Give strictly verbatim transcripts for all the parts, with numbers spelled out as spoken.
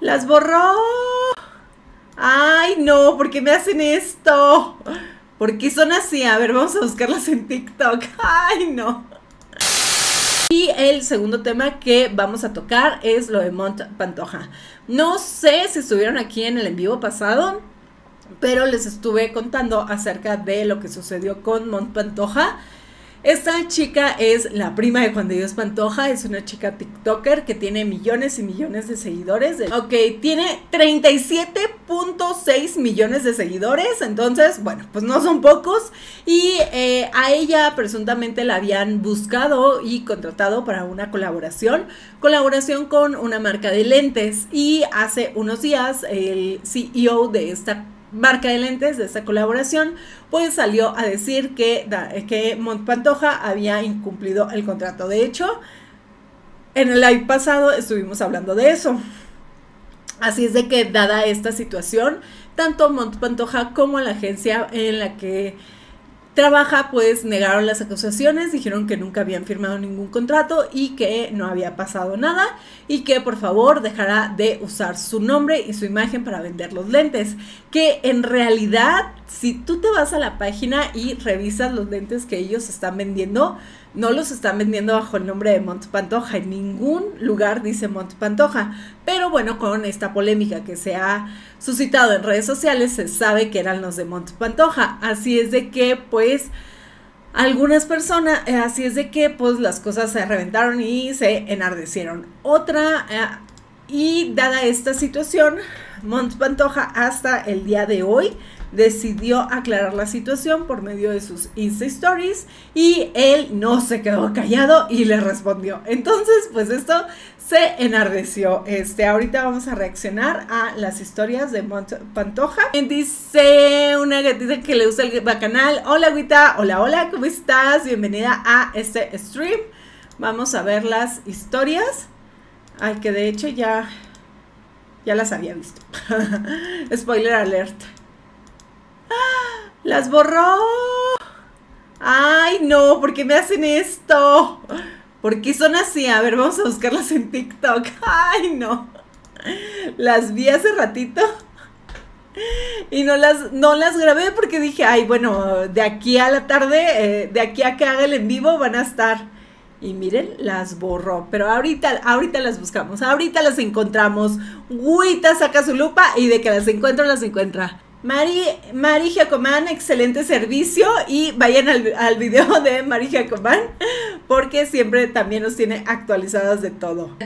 ¡Las borró! ¡Ay, no! ¿Por qué me hacen esto? ¿Por qué son así? A ver, vamos a buscarlas en TikTok. ¡Ay, no! Y el segundo tema que vamos a tocar es lo de Mont Pantoja. No sé si estuvieron aquí en el en vivo pasado, pero les estuve contando acerca de lo que sucedió con Mont Pantoja. Esta chica es la prima de Juan de Dios Pantoja, es una chica TikToker que tiene millones y millones de seguidores. Ok, tiene treinta y siete punto seis millones de seguidores, entonces, bueno, pues no son pocos. Y eh, a ella presuntamente la habían buscado y contratado para una colaboración, colaboración con una marca de lentes. Y hace unos días el C E O de esta marca de lentes, de esta colaboración, pues salió a decir que, que Mont Pantoja había incumplido el contrato. De hecho, en el live pasado estuvimos hablando de eso. Así es de que, dada esta situación, tanto Mont Pantoja como la agencia en la que trabaja, pues negaron las acusaciones, dijeron que nunca habían firmado ningún contrato y que no había pasado nada y que por favor dejara de usar su nombre y su imagen para vender los lentes, que en realidad si tú te vas a la página y revisas los lentes que ellos están vendiendo, no los están vendiendo bajo el nombre de Mont Pantoja, en ningún lugar dice Mont Pantoja. Pero bueno, con esta polémica que se ha suscitado en redes sociales, se sabe que eran los de Mont Pantoja. Así es de que, pues, algunas personas, eh, así es de que, pues, las cosas se reventaron y se enardecieron. Otra, eh, y dada esta situación, Mont Pantoja hasta el día de hoy decidió aclarar la situación por medio de sus Insta Stories y él no se quedó callado y le respondió. Entonces, pues esto se enardeció. Este, ahorita vamos a reaccionar a las historias de Mont Pantoja. Dice una gatita que le gusta el bacanal. Hola, Wita. Hola, hola, ¿cómo estás? Bienvenida a este stream. Vamos a ver las historias. Ay, que de hecho ya, ya las había visto. Spoiler alert. ¡Las borró! ¡Ay, no! ¿Por qué me hacen esto? ¿Por qué son así? A ver, vamos a buscarlas en TikTok. ¡Ay, no! Las vi hace ratito y no las, no las grabé porque dije, ay, bueno, de aquí a la tarde, eh, de aquí a que haga el en vivo van a estar. Y miren, las borró. Pero ahorita, ahorita las buscamos, ahorita las encontramos. Wita saca su lupa y de que las encuentro, las encuentra. Mari, Mari Giacomán, excelente servicio, y vayan al, al video de Mari Giacomán porque siempre también nos tiene actualizadas de todo.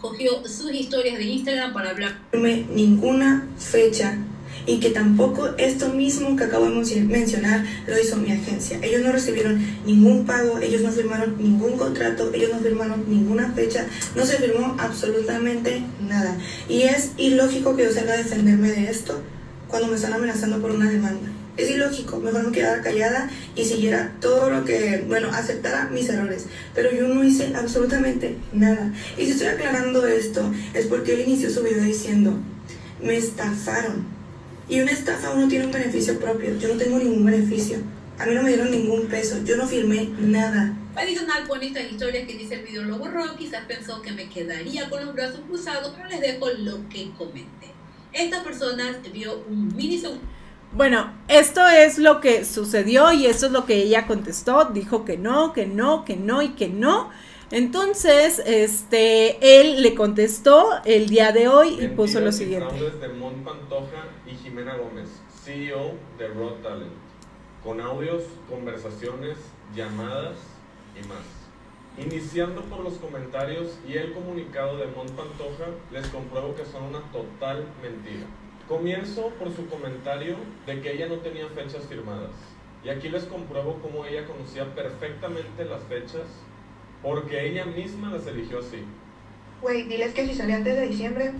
Cogió sus historias de Instagram para hablarme ninguna fecha y que tampoco esto mismo que acabo de mencionar lo hizo mi agencia. Ellos no recibieron ningún pago, ellos no firmaron ningún contrato, ellos no firmaron ninguna fecha, no se firmó absolutamente nada. Y es ilógico que yo salga a defenderme de esto cuando me están amenazando por una demanda. Es ilógico, mejor me quedara callada y siguiera todo lo que, bueno, aceptara mis errores. Pero yo no hice absolutamente nada. Y si estoy aclarando esto, es porque él inició su video diciendo, me estafaron. Y una estafa uno tiene un beneficio propio, yo no tengo ningún beneficio. A mí no me dieron ningún peso, yo no firmé nada. Adicional, pone estas historias que dice el video lo borró, quizás pensó que me quedaría con los brazos cruzados, pero les dejo lo que comenté. Esta persona vio un mini segundo. Bueno, esto es lo que sucedió y eso es lo que ella contestó. Dijo que no, que no, que no y que no. Entonces, este, él le contestó el día de hoy y Mentiras puso lo siguiente. Fraudes de Mont Pantoja y Jimena Gómez, C E O de Rock Talent, con audios, conversaciones, llamadas y más. Iniciando por los comentarios y el comunicado de Mont Pantoja, les compruebo que son una total mentira. Comienzo por su comentario de que ella no tenía fechas firmadas. Y aquí les compruebo cómo ella conocía perfectamente las fechas, porque ella misma las eligió así. Güey, diles que si sale antes de diciembre,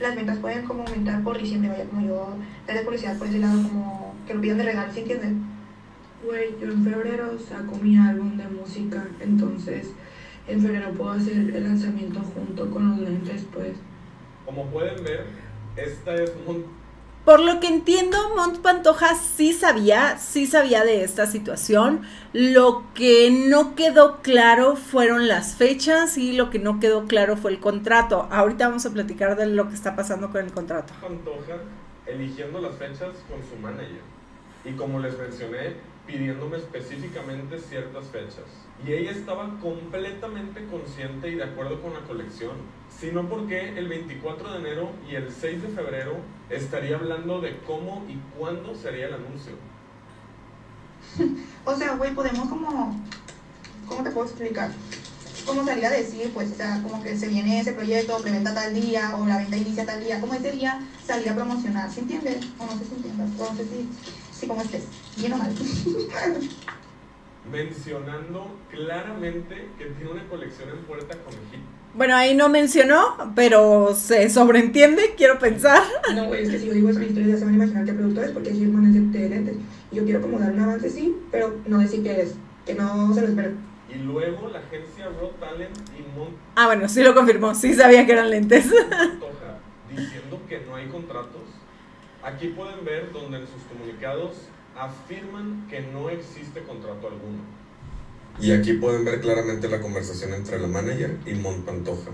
las ventas pueden como aumentar por diciembre, vaya, como yo, desde publicidad por ese lado, como que lo pidan de regalo, ¿sí entienden? Güey, yo en febrero saco mi álbum de música, entonces en febrero puedo hacer el lanzamiento junto con los lentes, pues. Como pueden ver, esta es Mont Por lo que entiendo, Mont Pantoja sí sabía, sí sabía de esta situación. Lo que no quedó claro fueron las fechas y lo que no quedó claro fue el contrato. Ahorita vamos a platicar de lo que está pasando con el contrato. Pantoja eligiendo las fechas con su manager y, como les mencioné, pidiéndome específicamente ciertas fechas. Y ella estaba completamente consciente y de acuerdo con la colección, sino porque el veinticuatro de enero y el seis de febrero estaría hablando de cómo y cuándo sería el anuncio. O sea, güey, podemos como... ¿Cómo te puedo explicar? Como salir a decir, pues, o sea, como que se viene ese proyecto, preventa tal día, o la venta inicia tal día, como ese día salir a promocionar, ¿se entiende? O no sé si entiendas, o no sé si... Sí, como estés, bien o mal. Mencionando claramente que tiene una colección en puerta con Hit. Bueno, ahí no mencionó, pero se sobreentiende, quiero pensar. No, güey, es que si yo digo eso, ya se van a imaginar qué producto es, porque Hillman es de lentes. Y yo quiero como dar un avance, sí, pero no decir que es, que no se lo esperen. Y luego la agencia Rock Talent y Mont... Ah, bueno, sí lo confirmó, sí sabía que eran lentes. Pantoja, diciendo que no hay contratos. Aquí pueden ver donde en sus comunicados afirman que no existe contrato alguno. Y aquí pueden ver claramente la conversación entre la manager y Mont Pantoja.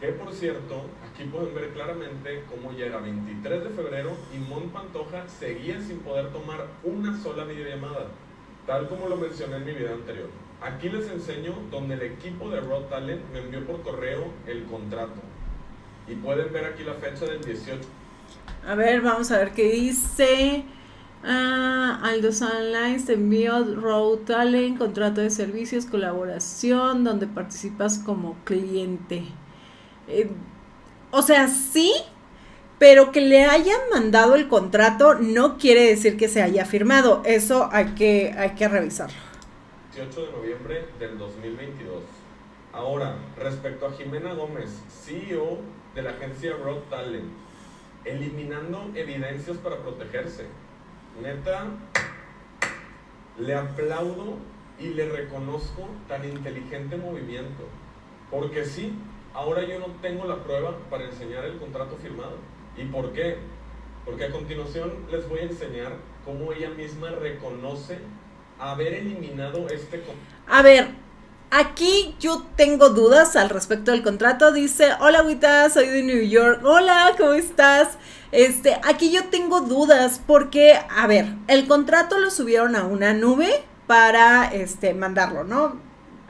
Que, por cierto, aquí pueden ver claramente cómo ya era veintitrés de febrero y Mont Pantoja seguía sin poder tomar una sola videollamada, tal como lo mencioné en mi video anterior. Aquí les enseño donde el equipo de Raw Talent me envió por correo el contrato. Y pueden ver aquí la fecha del dieciocho. A ver, vamos a ver qué dice. Ah, Aldo Online te envió Road Talent, contrato de servicios, colaboración, donde participas como cliente. Eh, o sea, sí, pero que le hayan mandado el contrato no quiere decir que se haya firmado. Eso hay que, hay que revisarlo. dieciocho de noviembre del dos mil veintidós. Ahora, respecto a Jimena Gómez, C E O de la agencia Road Talent, eliminando evidencias para protegerse. Neta, le aplaudo y le reconozco tan inteligente movimiento. Porque sí, ahora yo no tengo la prueba para enseñar el contrato firmado. ¿Y por qué? Porque a continuación les voy a enseñar cómo ella misma reconoce haber eliminado este contrato. A ver. Aquí yo tengo dudas al respecto del contrato. Dice, hola Wita, soy de New York. Hola, ¿cómo estás? Este, aquí yo tengo dudas porque, a ver, el contrato lo subieron a una nube para este, mandarlo, ¿no?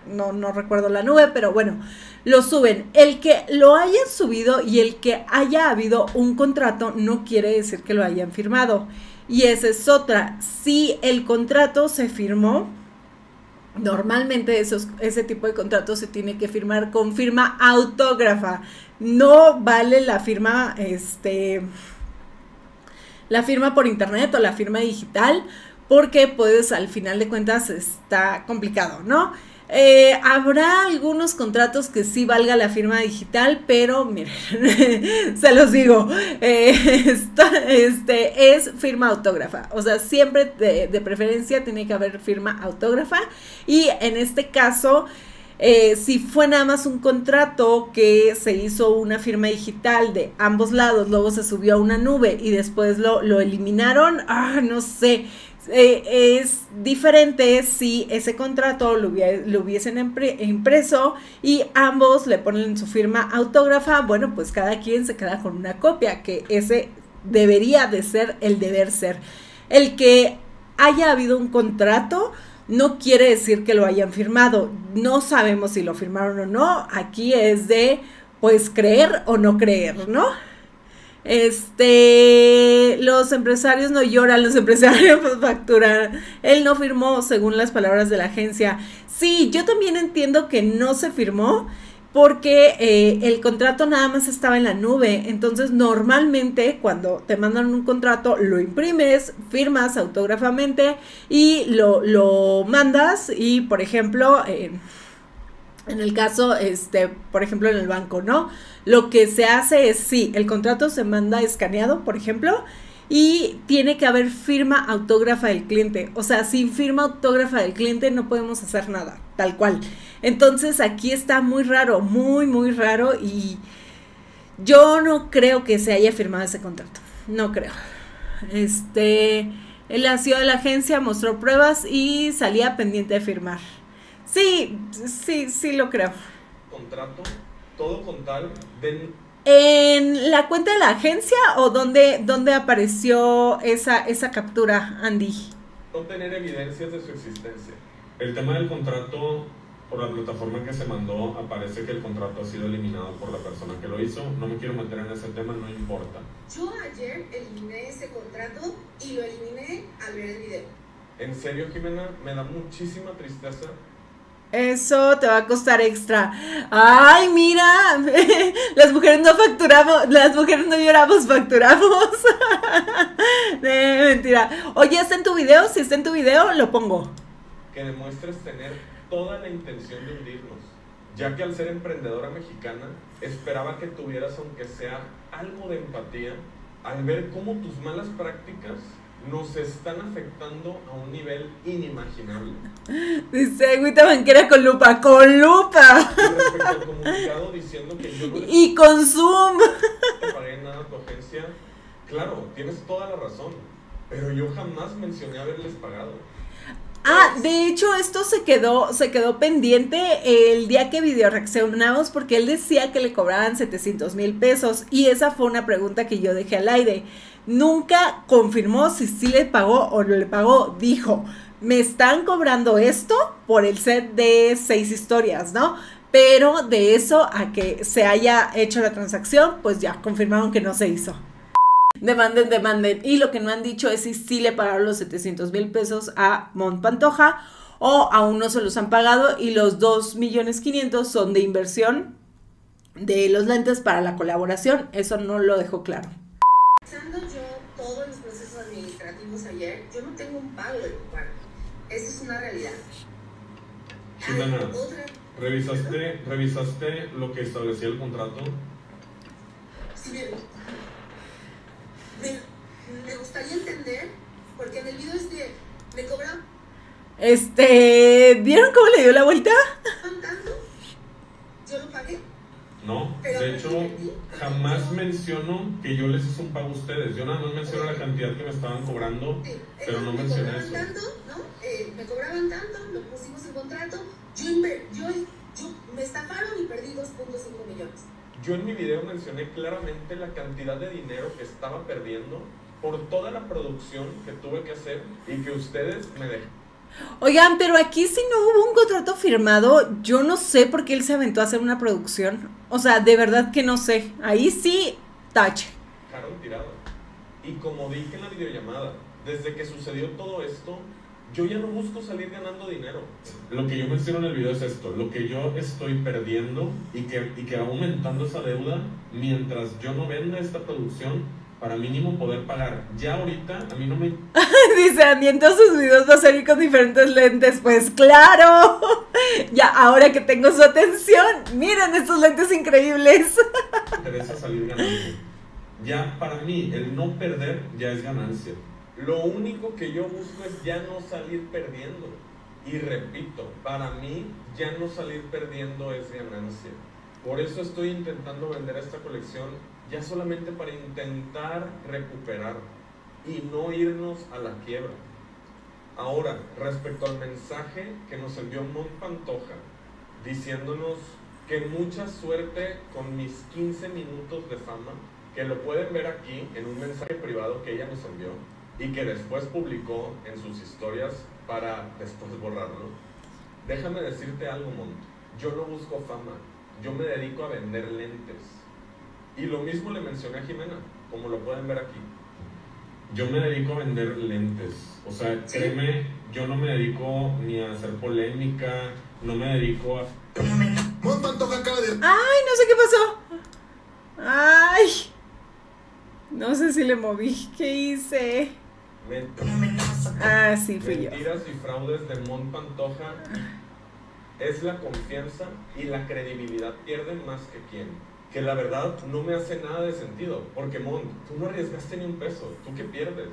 No, no recuerdo la nube, pero bueno, lo suben. El que lo hayan subido y el que haya habido un contrato no quiere decir que lo hayan firmado. Y esa es otra. Si el contrato se firmó, normalmente esos, ese tipo de contratos se tiene que firmar con firma autógrafa. No vale la firma, este, la firma por internet o la firma digital, porque pues al final de cuentas está complicado, ¿no? Eh, habrá algunos contratos que sí valga la firma digital, pero miren, se los digo, eh, esta, este, es firma autógrafa. O sea, siempre de, de preferencia tiene que haber firma autógrafa. Y en este caso, eh, si fue nada más un contrato que se hizo una firma digital de ambos lados, luego se subió a una nube y después lo, lo eliminaron, ah, no sé. Eh, es diferente si ese contrato lo, lo hubiesen impreso y ambos le ponen su firma autógrafa. Bueno, pues cada quien se queda con una copia, que ese debería de ser el deber ser. El que haya habido un contrato no quiere decir que lo hayan firmado. No sabemos si lo firmaron o no. Aquí es de, pues, creer o no creer, ¿no? Este, los empresarios no lloran, los empresarios facturan. Él no firmó, según las palabras de la agencia. Sí, yo también entiendo que no se firmó porque eh, el contrato nada más estaba en la nube. Entonces, normalmente cuando te mandan un contrato, lo imprimes, firmas autógrafamente y lo, lo mandas. Y, por ejemplo... Eh, En el caso, este, por ejemplo, en el banco, ¿no? Lo que se hace es, sí, el contrato se manda escaneado, por ejemplo, y tiene que haber firma autógrafa del cliente. O sea, sin firma autógrafa del cliente no podemos hacer nada, tal cual. Entonces, aquí está muy raro, muy, muy raro, y yo no creo que se haya firmado ese contrato. No creo. Este, él nació de la agencia, mostró pruebas y salía pendiente de firmar. Sí, sí, sí lo creo. ¿Contrato? ¿Todo con tal? Ven. ¿En la cuenta de la agencia o dónde, dónde apareció esa, esa captura, Andy? No tener evidencias de su existencia. El tema del contrato, por la plataforma que se mandó, aparece que el contrato ha sido eliminado por la persona que lo hizo. No me quiero meter en ese tema, no importa. Yo ayer eliminé ese contrato y lo eliminé al ver el video. En serio, Jimena, me da muchísima tristeza. Eso te va a costar extra. Ay, mira, las mujeres no facturamos, las mujeres no lloramos, facturamos. eh, mentira. Oye, ¿está en tu video? Si está en tu video, lo pongo. Que demuestres tener toda la intención de hundirnos, ya que al ser emprendedora mexicana, esperaba que tuvieras aunque sea algo de empatía al ver cómo tus malas prácticas nos están afectando a un nivel inimaginable. Dice Wita banquera con lupa, con lupa. Respecto al comunicado diciendo que yo no les... Y con Zoom. No te pagué nada a tu agencia. Claro, tienes toda la razón, pero yo jamás mencioné haberles pagado. Ah, de hecho esto se quedó, se quedó pendiente el día que video reaccionamos, porque él decía que le cobraban setecientos mil pesos y esa fue una pregunta que yo dejé al aire. Nunca confirmó si sí le pagó o no le pagó. Dijo, me están cobrando esto por el set de seis historias, ¿no? Pero de eso a que se haya hecho la transacción, pues ya confirmaron que no se hizo. Demanden, demanden. Y lo que no han dicho es si sí le pagaron los setecientos mil pesos a Mont Pantoja o aún no se los han pagado, y los dos millones quinientos mil son de inversión de los lentes para la colaboración. Eso no lo dejó claro. Pensando yo todos los procesos administrativos ayer, yo no tengo un pago de tu parte. Esa es una realidad. Jimena, ¿revisaste, ¿revisaste lo que establecía el contrato? Sí, bien. Me, me gustaría entender, porque en el video este me cobran. Este, ¿vieron cómo le dio la vuelta? ¿Tanto? Yo lo pagué. No, de hecho, jamás menciono que yo les hice un pago a ustedes. Yo nada más menciono la cantidad que me estaban cobrando, eh, pero no me mencioné eso. Tanto, ¿no? Eh, me cobraban tanto, lo pusimos en contrato, yo, yo, yo me estafaron y perdí dos punto cinco millones. Yo en mi video mencioné claramente la cantidad de dinero que estaba perdiendo por toda la producción que tuve que hacer y que ustedes me dejaron. Oigan, pero aquí si no hubo un contrato firmado, yo no sé por qué él se aventó a hacer una producción. O sea, de verdad que no sé. Ahí sí, tache. Claro, tirado. Y como dije en la videollamada, desde que sucedió todo esto, yo ya no busco salir ganando dinero. Lo que yo menciono en el video es esto, lo que yo estoy perdiendo y que, y que va aumentando esa deuda mientras yo no venda esta producción, para mínimo poder pagar. Ya ahorita a mí no me... Dice Andy, entonces sus videos va a salir con diferentes lentes. Pues claro, ya ahora que tengo su atención, miren estos lentes increíbles. Me interesa salir ganando. Ya para mí el no perder ya es ganancia. Lo único que yo busco es ya no salir perdiendo. Y repito, para mí ya no salir perdiendo es ganancia. Por eso estoy intentando vender esta colección, ya solamente para intentar recuperar y no irnos a la quiebra. Ahora, respecto al mensaje que nos envió Mont Pantoja, diciéndonos que mucha suerte con mis quince minutos de fama, que lo pueden ver aquí en un mensaje privado que ella nos envió y que después publicó en sus historias para después borrarlo. Déjame decirte algo, Mont, yo no busco fama, yo me dedico a vender lentes. Y lo mismo le mencioné a Jimena, como lo pueden ver aquí. Yo me dedico a vender lentes. O sea, créeme, yo no me dedico ni a hacer polémica, no me dedico a... ¡Ay, no sé qué pasó! ¡Ay! No sé si le moví. ¿Qué hice? Ah, sí, fui yo. Mentiras y fraudes de Mont Pantoja. Es la confianza y la credibilidad pierden más que quien. Que la verdad no me hace nada de sentido, porque Mont, tú no arriesgaste ni un peso, ¿tú qué pierdes?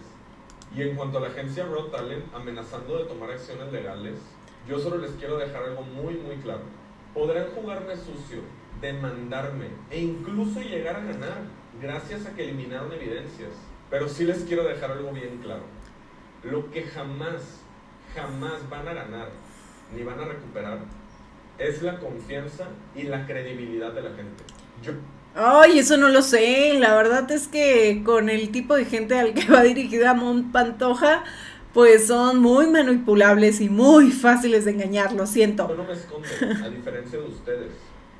Y en cuanto a la agencia Rock Talent amenazando de tomar acciones legales, yo solo les quiero dejar algo muy muy claro. Podrán jugarme sucio, demandarme e incluso llegar a ganar, gracias a que eliminaron evidencias. Pero sí les quiero dejar algo bien claro. Lo que jamás, jamás van a ganar, ni van a recuperar, es la confianza y la credibilidad de la gente. Yo... Ay, eso no lo sé. La verdad es que con el tipo de gente al que va dirigida Mon Pantoja, pues son muy manipulables y muy fáciles de engañar, lo siento. Yo no me escondo, a diferencia de ustedes.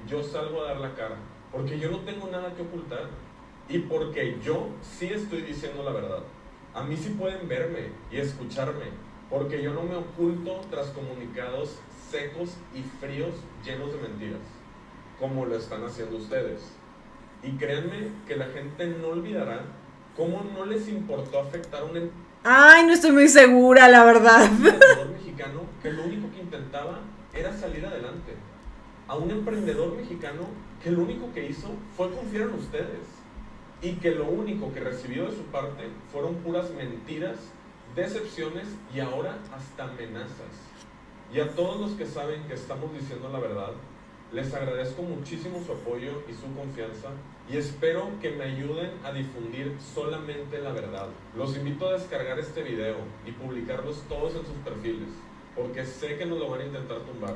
Yo salgo a dar la cara, porque yo no tengo nada que ocultar y porque yo sí estoy diciendo la verdad. A mí sí pueden verme y escucharme, porque yo no me oculto tras comunicados secos y fríos llenos de mentiras, como lo están haciendo ustedes. Y créanme que la gente no olvidará cómo no les importó afectar un... Ay, no estoy muy segura, la verdad. Un emprendedor mexicano que lo único que intentaba era salir adelante. A un emprendedor mexicano que lo único que hizo fue confiar en ustedes. Y que lo único que recibió de su parte fueron puras mentiras, decepciones y ahora hasta amenazas. Y a todos los que saben que estamos diciendo la verdad, les agradezco muchísimo su apoyo y su confianza y espero que me ayuden a difundir solamente la verdad. Los invito a descargar este video y publicarlos todos en sus perfiles, porque sé que nos lo van a intentar tumbar.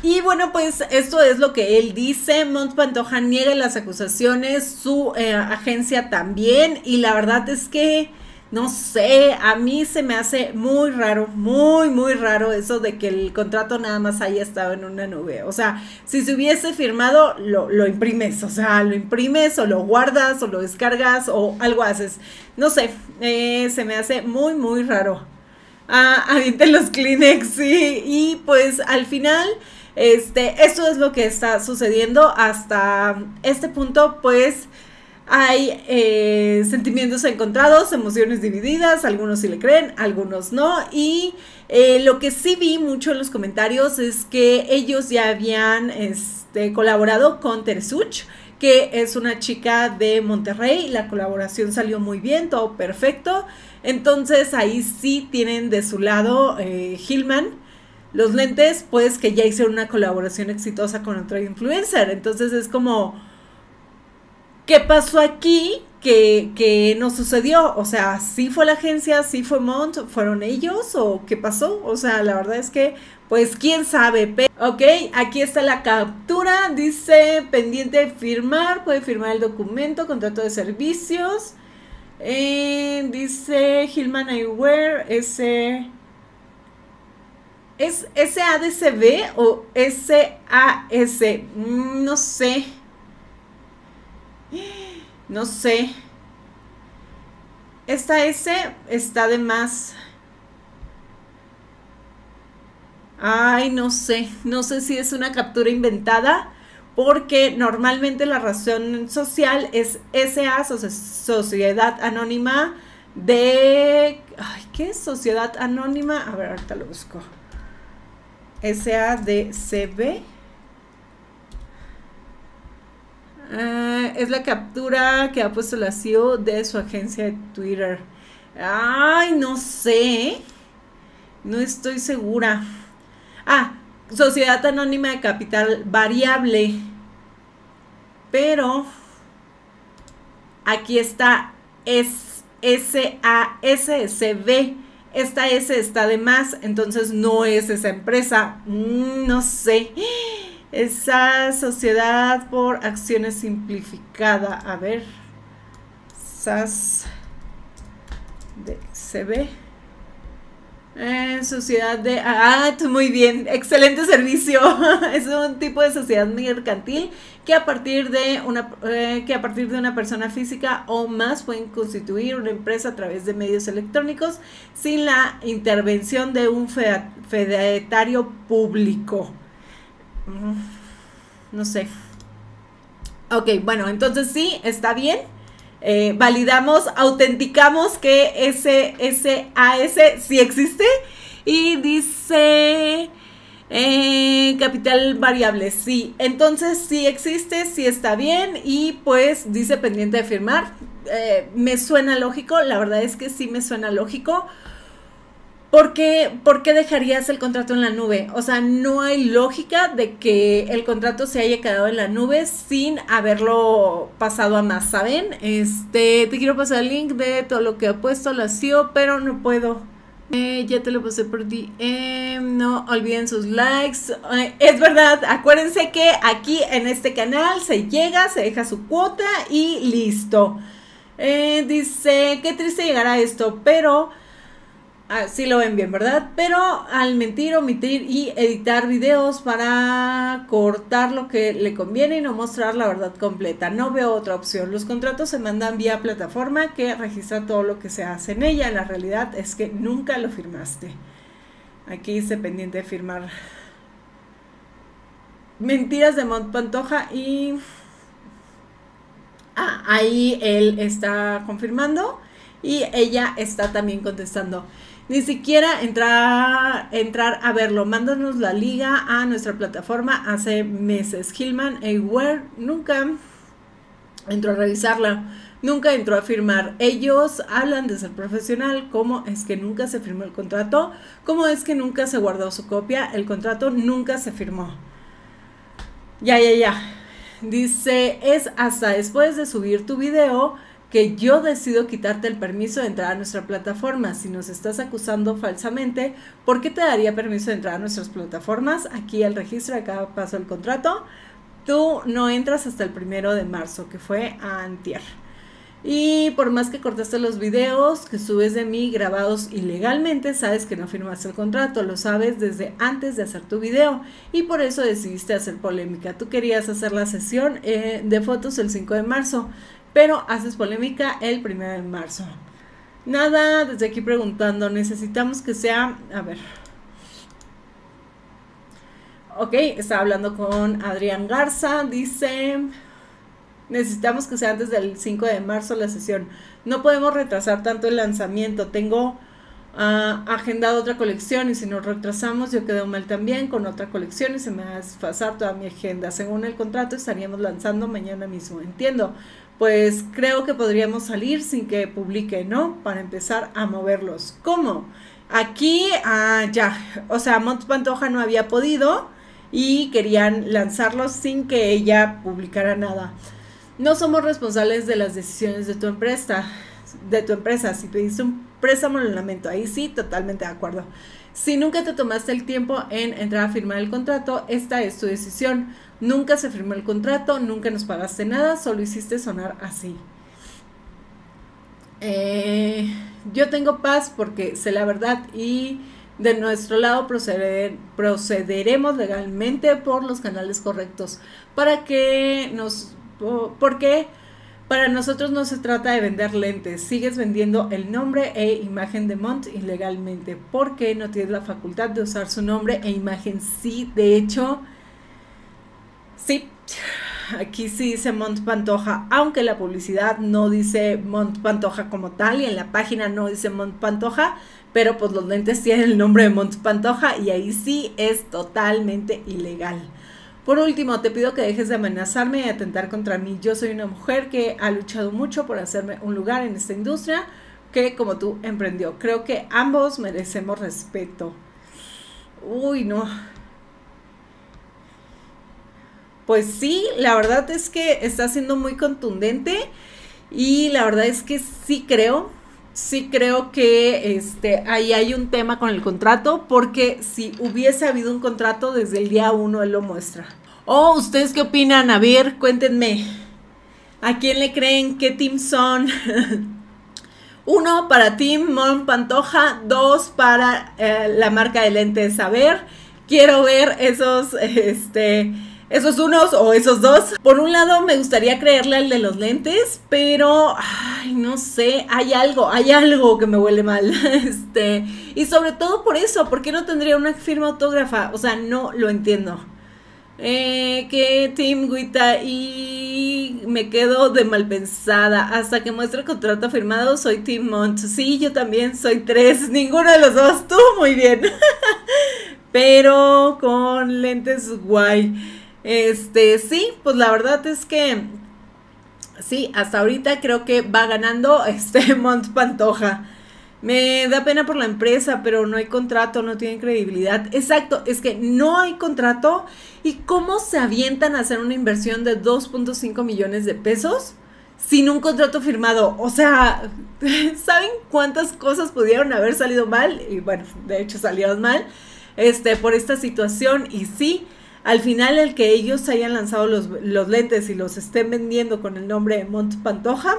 Y bueno, pues esto es lo que él dice. Mon Pantoja niega las acusaciones, su eh, agencia también, y la verdad es que... No sé, a mí se me hace muy raro, muy, muy raro eso de que el contrato nada más haya estado en una nube. O sea, si se hubiese firmado, lo, lo imprimes, o sea, lo imprimes o lo guardas o lo descargas o algo haces. No sé, eh, se me hace muy, muy raro. Ah, avienten los Kleenex, sí, y pues al final... este, esto es lo que está sucediendo hasta este punto, pues... Hay eh, sentimientos encontrados, emociones divididas, algunos sí le creen, algunos no, y eh, lo que sí vi mucho en los comentarios es que ellos ya habían este, colaborado con Teresuch, que es una chica de Monterrey, la colaboración salió muy bien, todo perfecto, entonces ahí sí tienen de su lado eh, Hillman. Los lentes, pues que ya hicieron una colaboración exitosa con otra influencer, entonces es como... ¿Qué pasó aquí que, que no sucedió? O sea, ¿sí fue la agencia? ¿Sí fue Mont? ¿Fueron ellos? ¿O qué pasó? O sea, la verdad es que, pues, ¿quién sabe? Ok, aquí está la captura. Dice, pendiente de firmar. Puede firmar el documento, contrato de servicios. Eh, dice, Hillman Eyewear, ese... ¿Es S A D C B o S A S? No sé. No sé. Esta S está de más. Ay, no sé. No sé si es una captura inventada, porque normalmente la razón social es S A, Sociedad Anónima de... Ay, ¿qué es Sociedad Anónima? A ver, ahorita lo busco. S A D C B. Uh, es la captura que ha puesto la C E O de su agencia de Twitter. Ay, no sé. No estoy segura. Ah, Sociedad Anónima de Capital Variable. Pero aquí está S A S S B. Esta S está de más, entonces no es esa empresa. Mm, no sé. Esa sociedad por acciones simplificada. A ver. S A S D C B. Eh, sociedad de... Ah, muy bien. Excelente servicio. Es un tipo de sociedad mercantil que a partir de una, eh, que a partir de una persona física o más pueden constituir una empresa a través de medios electrónicos sin la intervención de un fedatario público. No sé. Ok, bueno, entonces sí, está bien. Eh, validamos, autenticamos que S S A S sí existe. Y dice eh, capital variable, sí. Entonces sí existe, sí está bien. Y pues dice pendiente de firmar. Eh, me suena lógico, la verdad es que sí me suena lógico. ¿Por qué, ¿Por qué dejarías el contrato en la nube? O sea, no hay lógica de que el contrato se haya quedado en la nube sin haberlo pasado a más, ¿saben? Este, te quiero pasar el link de todo lo que ha puesto la C E O, pero no puedo. Eh, ya te lo pasé por D M, no olviden sus likes. Eh, es verdad, acuérdense que aquí en este canal se llega, se deja su cuota y listo. Eh, dice, qué triste llegar a esto, pero... Ah, sí lo ven bien, ¿verdad? Pero al mentir, omitir y editar videos para cortar lo que le conviene y no mostrar la verdad completa. No veo otra opción. Los contratos se mandan vía plataforma que registra todo lo que se hace en ella. La realidad es que nunca lo firmaste. Aquí dice pendiente de firmar. Mentiras de Mont Pantoja y... Ah, ahí él está confirmando y ella está también contestando. Ni siquiera entrar, entrar a verlo. Mándanos la liga a nuestra plataforma hace meses. Hillman Eyewear nunca entró a revisarla. Nunca entró a firmar. Ellos hablan de ser profesional. ¿Cómo es que nunca se firmó el contrato? ¿Cómo es que nunca se guardó su copia? El contrato nunca se firmó. Ya, ya, ya. Dice, es hasta después de subir tu video... que yo decido quitarte el permiso de entrar a nuestra plataforma. Si nos estás acusando falsamente, ¿por qué te daría permiso de entrar a nuestras plataformas? Aquí el registro, acá pasó el contrato. Tú no entras hasta el primero de marzo, que fue antier. Y por más que cortaste los videos que subes de mí grabados ilegalmente, sabes que no firmaste el contrato, lo sabes desde antes de hacer tu video y por eso decidiste hacer polémica. Tú querías hacer la sesión eh, de fotos el cinco de marzo, pero haces polémica el primero de marzo. Nada, desde aquí preguntando, necesitamos que sea... A ver... Ok, estaba hablando con Adrián Garza, dice... Necesitamos que sea antes del cinco de marzo la sesión. No podemos retrasar tanto el lanzamiento. Tengo uh, agendado otra colección y si nos retrasamos yo quedo mal también con otra colección y se me va a desfasar toda mi agenda. Según el contrato estaríamos lanzando mañana mismo. Entiendo. Pues creo que podríamos salir sin que publique, ¿no? Para empezar a moverlos. ¿Cómo? Aquí, ah, ya. O sea, Mont Pantoja no había podido y querían lanzarlos sin que ella publicara nada. No somos responsables de las decisiones de tu empresa, de tu empresa. Si pediste un préstamo, lo lamento. Ahí sí, totalmente de acuerdo. Si nunca te tomaste el tiempo en entrar a firmar el contrato, esta es tu decisión. Nunca se firmó el contrato, nunca nos pagaste nada, solo hiciste sonar así. Eh, yo tengo paz porque sé la verdad y... De nuestro lado proceder, procederemos legalmente por los canales correctos para que nos... Porque para nosotros no se trata de vender lentes. Sigues vendiendo el nombre e imagen de Mont ilegalmente porque no tienes la facultad de usar su nombre e imagen. Sí, de hecho, sí, aquí sí dice Mont Pantoja, aunque la publicidad no dice Mont Pantoja como tal y en la página no dice Mont Pantoja, pero pues los lentes tienen el nombre de Mont Pantoja y ahí sí es totalmente ilegal. Por último, te pido que dejes de amenazarme y atentar contra mí. Yo soy una mujer que ha luchado mucho por hacerme un lugar en esta industria que, como tú, emprendió. Creo que ambos merecemos respeto. Uy, no. Pues sí, la verdad es que está siendo muy contundente y la verdad es que sí creo... Sí creo que este, ahí hay un tema con el contrato, porque si hubiese habido un contrato desde el día uno, él lo muestra. Oh, ¿ustedes qué opinan? A ver, cuéntenme. ¿A quién le creen? ¿Qué team son? Uno, para Team Mont Pantoja. Dos, para eh, la marca de lentes. A ver, quiero ver esos... este Esos unos o esos dos. Por un lado me gustaría creerle al de los lentes, pero ay, no sé, hay algo, hay algo que me huele mal. Este, y sobre todo por eso, ¿por qué no tendría una firma autógrafa? O sea, no lo entiendo. Eh, que Team Wita y me quedo de mal pensada. Hasta que muestre el contrato firmado, soy Team Mont. Sí, yo también soy tres. Ninguno de los dos. Tú muy bien. Pero con lentes guay. Este, sí, pues la verdad es que sí, hasta ahorita creo que va ganando este Mont Pantoja. Me da pena por la empresa, pero no hay contrato, no tienen credibilidad. Exacto, es que no hay contrato. ¿Y cómo se avientan a hacer una inversión de dos punto cinco millones de pesos sin un contrato firmado? O sea, ¿saben cuántas cosas pudieron haber salido mal? Y bueno, de hecho salieron mal este, por esta situación. Y sí, al final el que ellos hayan lanzado los, los lentes y los estén vendiendo con el nombre de Mont Pantoja,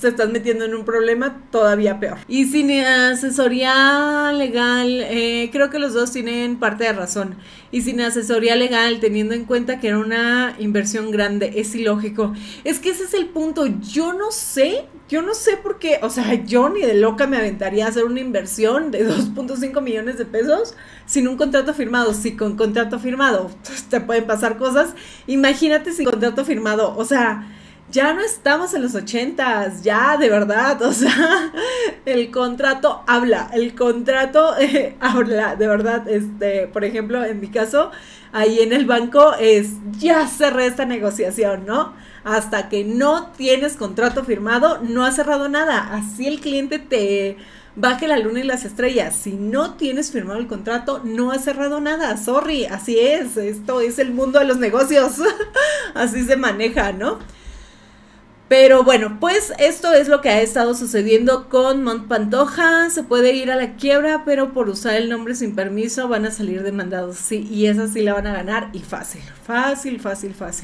se están metiendo en un problema todavía peor. Y sin asesoría legal, eh, creo que los dos tienen parte de razón. Y sin asesoría legal, teniendo en cuenta que era una inversión grande, es ilógico. Es que ese es el punto. Yo no sé, yo no sé por qué, o sea, yo ni de loca me aventaría a hacer una inversión de dos punto cinco millones de pesos sin un contrato firmado. Si con contrato firmado te pueden pasar cosas, imagínate sin contrato firmado. O sea, ya no estamos en los ochentas, ya, de verdad, o sea, el contrato habla, el contrato eh, habla, de verdad, este, por ejemplo, en mi caso, ahí en el banco es, ya cerré esta negociación, ¿no? Hasta que no tienes contrato firmado, no has cerrado nada, así el cliente te baje la luna y las estrellas, si no tienes firmado el contrato, no has cerrado nada, sorry, así es, esto es el mundo de los negocios, así se maneja, ¿no? Pero bueno, pues esto es lo que ha estado sucediendo con Mont Pantoja. Se puede ir a la quiebra, pero por usar el nombre sin permiso van a salir demandados. Sí, y esa sí la van a ganar y fácil, fácil, fácil, fácil.